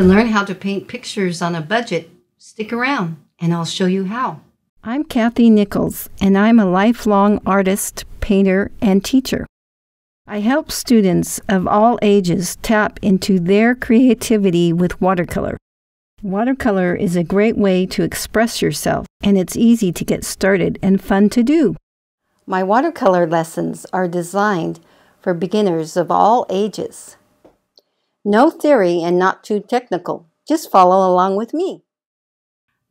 To learn how to paint pictures on a budget, stick around and I'll show you how. I'm Kathy Nichols, and I'm a lifelong artist, painter, and teacher. I help students of all ages tap into their creativity with watercolor. Watercolor is a great way to express yourself, and it's easy to get started and fun to do. My watercolor lessons are designed for beginners of all ages. No theory and not too technical. Just follow along with me.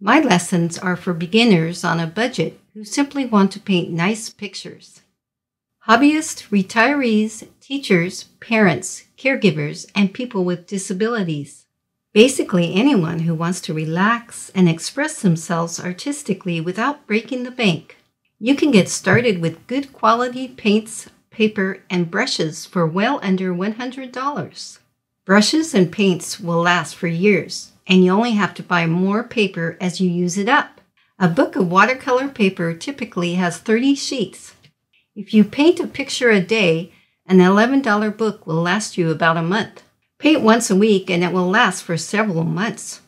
My lessons are for beginners on a budget who simply want to paint nice pictures. Hobbyists, retirees, teachers, parents, caregivers, and people with disabilities. Basically, anyone who wants to relax and express themselves artistically without breaking the bank. You can get started with good quality paints, paper, and brushes for well under $100. Brushes and paints will last for years, and you only have to buy more paper as you use it up. A book of watercolor paper typically has 30 sheets. If you paint a picture a day, an $11 book will last you about a month. Paint once a week and it will last for several months.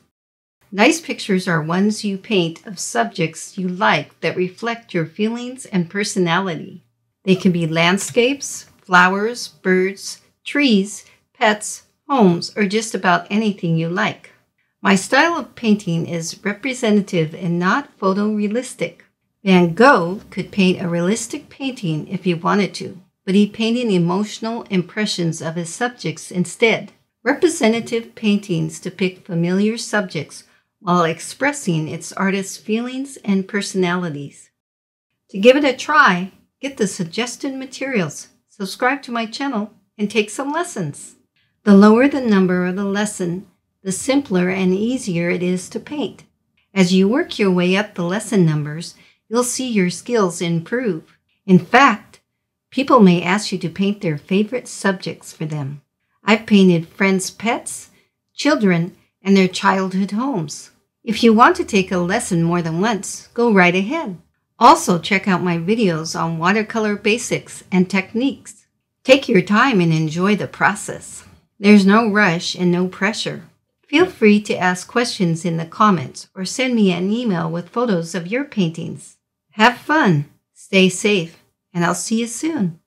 Nice pictures are ones you paint of subjects you like that reflect your feelings and personality. They can be landscapes, flowers, birds, trees, pets, homes, or just about anything you like. My style of painting is representative and not photorealistic. Van Gogh could paint a realistic painting if he wanted to, but he painted emotional impressions of his subjects instead. Representative paintings depict familiar subjects while expressing its artist's feelings and personalities. To give it a try, get the suggested materials, subscribe to my channel, and take some lessons. The lower the number of the lesson, the simpler and easier it is to paint. As you work your way up the lesson numbers, you'll see your skills improve. In fact, people may ask you to paint their favorite subjects for them. I've painted friends' pets, children, and their childhood homes. If you want to take a lesson more than once, go right ahead. Also, check out my videos on watercolor basics and techniques. Take your time and enjoy the process. There's no rush and no pressure. Feel free to ask questions in the comments or send me an email with photos of your paintings. Have fun, stay safe, and I'll see you soon.